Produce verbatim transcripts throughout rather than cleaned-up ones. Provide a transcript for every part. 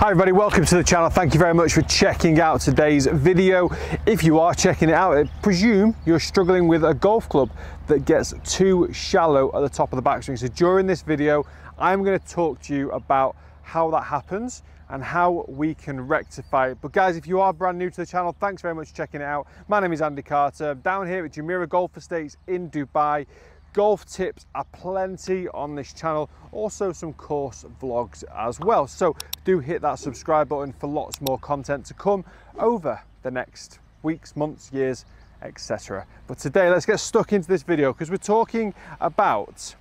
Hi everybody, welcome to the channel. Thank you very much for checking out today's video. If you are checking it out, I presume you're struggling with a golf club that gets too shallow at the top of the backstring. So during this video, I'm going to talk to you about how that happens and how we can rectify it. But guys, if you are brand new to the channel, thanks very much for checking it out. My name is Andy Carter. I'm down here at Jumeirah Golf Estates in Dubai. Golf tips are plenty on this channel, also some course vlogs as well. So do hit that subscribe button for lots more content to come over the next weeks, months, years, et cetera. But today, let's get stuck into this video because we're talking about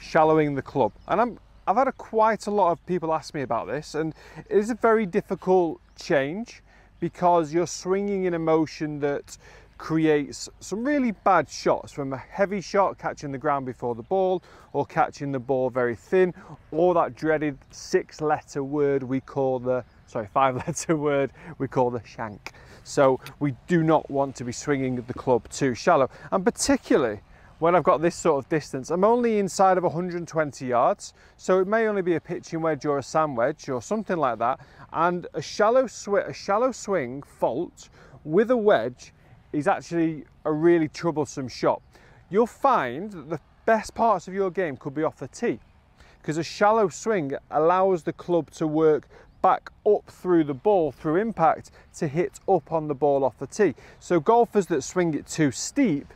shallowing the club. And I'm, I've had a, quite a lot of people ask me about this, and it is a very difficult change because you're swinging in a motion that creates some really bad shots, from a heavy shot catching the ground before the ball, or catching the ball very thin, or that dreaded six letter word we call the sorry five letter word we call the shank. So we do not want to be swinging the club too shallow, and particularly when I've got this sort of distance. I'm only inside of one hundred twenty yards, so it may only be a pitching wedge or a sand wedge or something like that, and a shallow sw a shallow swing fault with a wedge is actually a really troublesome shot. You'll find that the best parts of your game could be off the tee, because a shallow swing allows the club to work back up through the ball through impact to hit up on the ball off the tee. So golfers that swing it too steep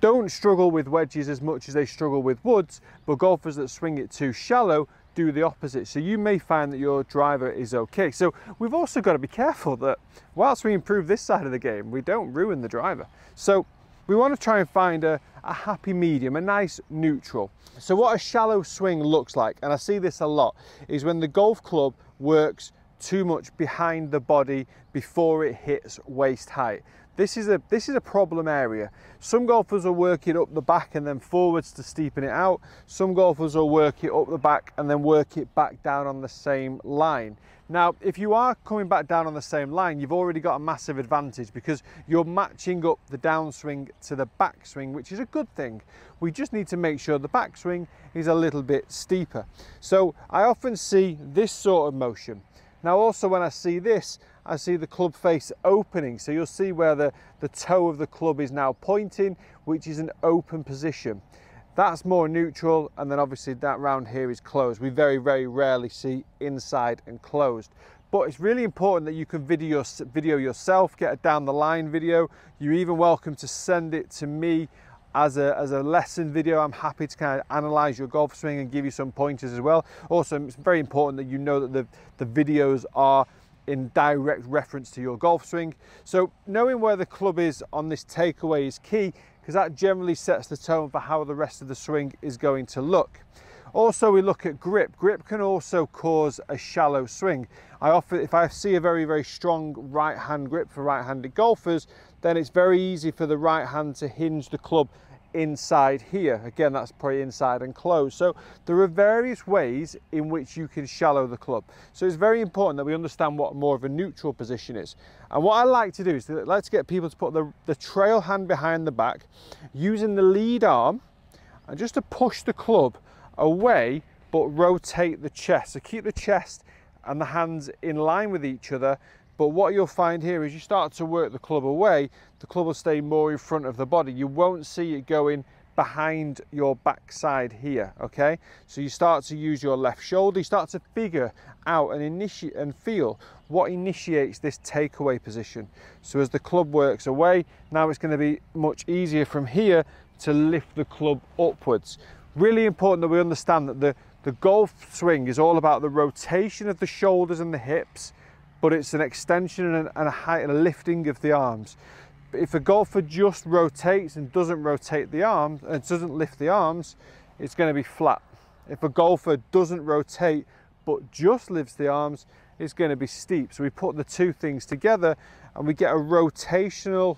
don't struggle with wedges as much as they struggle with woods, but golfers that swing it too shallow do the opposite. So you may find that your driver is okay. So we've also got to be careful that whilst we improve this side of the game, we don't ruin the driver. So we want to try and find a, a happy medium, a nice neutral. So what a shallow swing looks like, and I see this a lot, is when the golf club works too much behind the body before it hits waist height. This is a this is a problem area. Some golfers will work it up the back and then forwards to steepen it out. Some golfers will work it up the back and then work it back down on the same line. Now, if you are coming back down on the same line, you've already got a massive advantage because you're matching up the downswing to the backswing, which is a good thing. We just need to make sure the backswing is a little bit steeper. So I often see this sort of motion. Now also when I see this, I see the club face opening. So you'll see where the, the toe of the club is now pointing, which is an open position. That's more neutral, and then obviously that round here is closed. We very, very rarely see inside and closed. But it's really important that you can video, video yourself, get a down the line video. You're even welcome to send it to me As a, as a lesson video. I'm happy to kind of analyze your golf swing and give you some pointers as well. Also, it's very important that you know that the, the videos are in direct reference to your golf swing. So knowing where the club is on this takeaway is key, because that generally sets the tone for how the rest of the swing is going to look. Also, we look at grip. Grip can also cause a shallow swing. I often, if I see a very, very strong right hand grip for right-handed golfers, then it's very easy for the right hand to hinge the club inside here. Again, that's probably inside and closed. So there are various ways in which you can shallow the club. So it's very important that we understand what more of a neutral position is. And what I like to do is to, let's get people to put the, the trail hand behind the back, using the lead arm, and just to push the club away, but rotate the chest. So keep the chest and the hands in line with each other. But what you'll find here is you start to work the club away, the club will stay more in front of the body. You won't see it going behind your backside here, okay? So you start to use your left shoulder, you start to figure out and initiate and feel what initiates this takeaway position. So as the club works away, now it's going to be much easier from here to lift the club upwards. Really important that we understand that the, the golf swing is all about the rotation of the shoulders and the hips, but it's an extension and a, and a height and a lifting of the arms. If a golfer just rotates and doesn't rotate the arms and doesn't lift the arms, it's going to be flat. If a golfer doesn't rotate but just lifts the arms, it's going to be steep. So we put the two things together and we get a rotational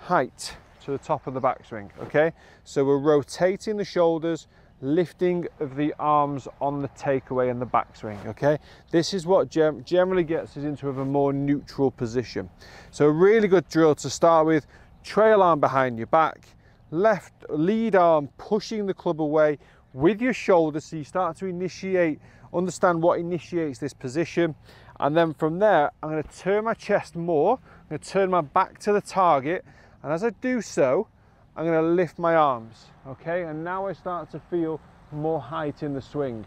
height to the top of the backswing, okay? So we're rotating the shoulders, lifting of the arms on the takeaway and the backswing, okay? This is what gem generally gets us into a more neutral position. So a really good drill to start with: trail arm behind your back, left lead arm pushing the club away with your shoulder, so you start to initiate understand what initiates this position, and then from there I'm going to turn my chest more, I'm going to turn my back to the target, and as I do so I'm going to lift my arms, okay? And now I start to feel more height in the swing.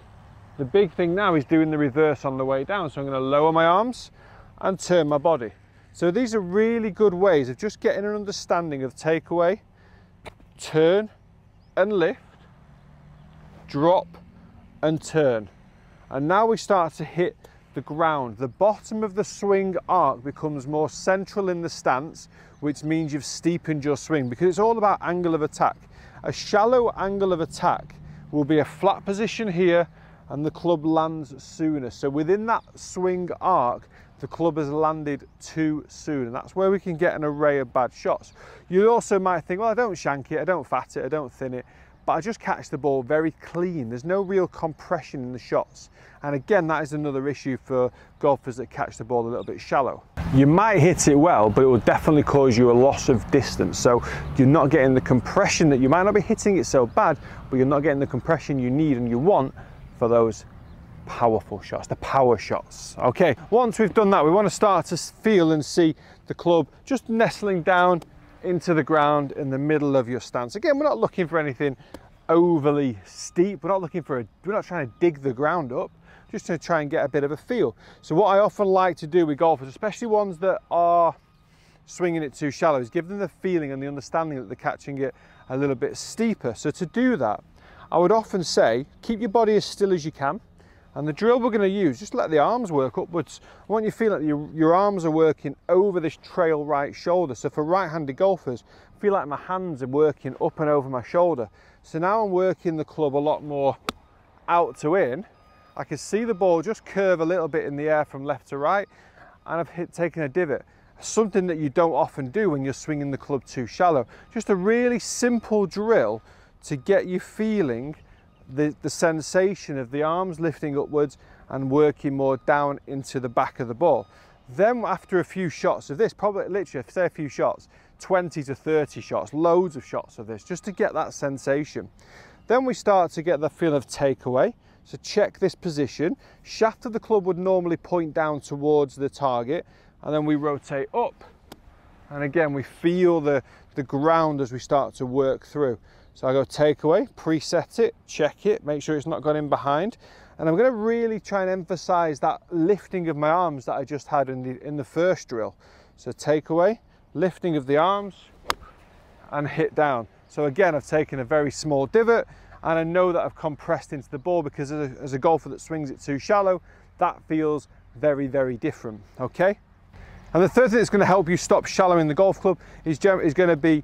The big thing now is doing the reverse on the way down, so I'm going to lower my arms and turn my body. So these are really good ways of just getting an understanding of takeaway, turn and lift, drop and turn. And now we start to hit the ground. The bottom of the swing arc becomes more central in the stance, which means you've steepened your swing, because it's all about angle of attack. A shallow angle of attack will be a flat position here and the club lands sooner. So within that swing arc, the club has landed too soon, and that's where we can get an array of bad shots. You also might think, well, I don't shank it, I don't fat it, I don't thin it, but I just catch the ball very clean. There's no real compression in the shots. And again, that is another issue for golfers that catch the ball a little bit shallow. You might hit it well, but it will definitely cause you a loss of distance. So you're not getting the compression that you might not be hitting it so bad, but you're not getting the compression you need and you want for those powerful shots, the power shots. Okay, once we've done that, we want to start to feel and see the club just nestling down into the ground in the middle of your stance. Again, we're not looking for anything overly steep. We're not looking for a, we're not trying to dig the ground up, just to try and get a bit of a feel. So what I often like to do with golfers, especially ones that are swinging it too shallow, is give them the feeling and the understanding that they're catching it a little bit steeper. So to do that, I would often say, keep your body as still as you can. And the drill we're going to use, just let the arms work upwards. I want you to feel like your, your arms are working over this trail right shoulder. So for right-handed golfers, I feel like my hands are working up and over my shoulder. So now I'm working the club a lot more out to in. I can see the ball just curve a little bit in the air from left to right, and I've hit, taken a divot. Something that you don't often do when you're swinging the club too shallow. Just a really simple drill to get you feeling The, the sensation of the arms lifting upwards and working more down into the back of the ball. Then after a few shots of this, probably literally say a few shots, twenty to thirty shots, loads of shots of this, just to get that sensation. Then we start to get the feel of takeaway. So check this position. Shaft of the club would normally point down towards the target, and then we rotate up. And again, we feel the, the ground as we start to work through. So I go takeaway, preset it, check it, make sure it's not gone in behind. And I'm going to really try and emphasize that lifting of my arms that I just had in the, in the first drill. So takeaway, lifting of the arms and hit down. So again, I've taken a very small divot and I know that I've compressed into the ball, because as a, as a golfer that swings it too shallow, that feels very, very different. Okay. And the third thing that's going to help you stop shallowing the golf club is, is going to be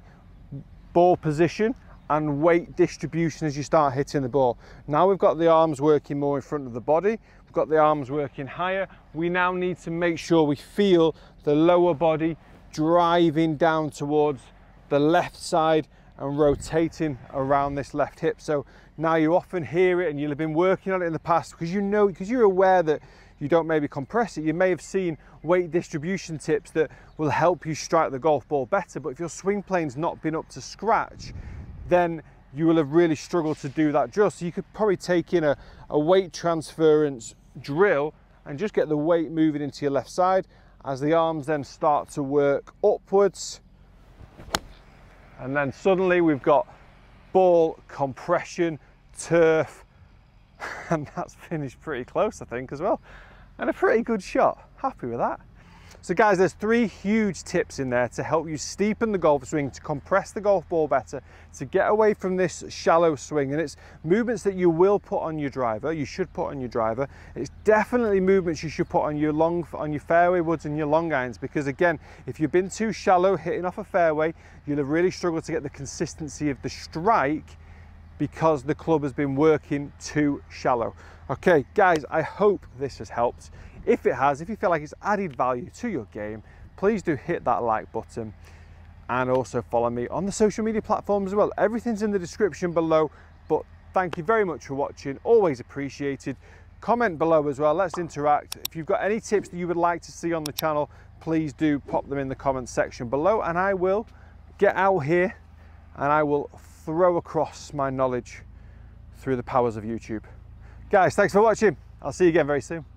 ball position and weight distribution as you start hitting the ball. Now we've got the arms working more in front of the body, we've got the arms working higher, we now need to make sure we feel the lower body driving down towards the left side and rotating around this left hip. So now you often hear it, and you'll have been working on it in the past because you know, because you're aware that you don't maybe compress it. You may have seen weight distribution tips that will help you strike the golf ball better, but if your swing plane's not been up to scratch, then you will have really struggled to do that drill. So you could probably take in a, a weight transference drill and just get the weight moving into your left side as the arms then start to work upwards. And then suddenly we've got ball, compression, turf, and that's finished pretty close, I think, as well. And a pretty good shot, happy with that. So guys, there's three huge tips in there to help you steepen the golf swing, to compress the golf ball better, to get away from this shallow swing. And it's movements that you will put on your driver, you should put on your driver. It's definitely movements you should put on your long, on your fairway woods and your long irons, because again, if you've been too shallow hitting off a fairway, you'll have really struggled to get the consistency of the strike because the club has been working too shallow. Okay, guys, I hope this has helped. If it has, if you feel like it's added value to your game, please do hit that like button, and also follow me on the social media platforms as well. Everything's in the description below, but thank you very much for watching. Always appreciated. Comment below as well. Let's interact. If you've got any tips that you would like to see on the channel, please do pop them in the comment section below, and I will get out here and I will throw across my knowledge through the powers of YouTube. Guys, thanks for watching. I'll see you again very soon.